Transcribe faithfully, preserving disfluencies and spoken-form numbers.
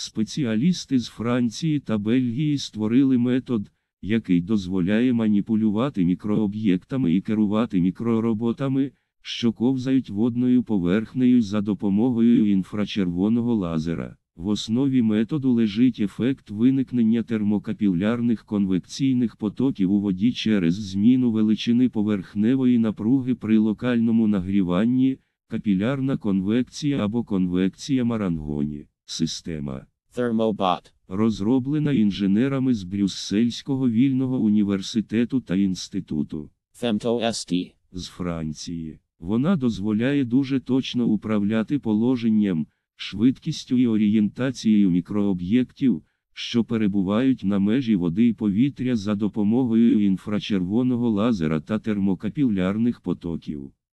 Спеціалісти з Франції та Бельгії створили метод, який дозволяє маніпулювати мікрооб'єктами і керувати мікророботами, що ковзають водною поверхнею за допомогою інфрачервоного лазера. В основі методу лежить ефект виникнення термокапілярних конвекційних потоків у воді через зміну величини поверхневої напруги при локальному нагріванні, капілярна конвекція або конвекція Марангоні. Система ThermoBot розроблена інженерами з Брюссельського вільного університету та інституту фемто ес ті з Франції. Вона дозволяє дуже точно управляти положенням, швидкістю і орієнтацією мікрооб'єктів, що перебувають на межі води і повітря за допомогою інфрачервоного лазера та термокапілярних потоків.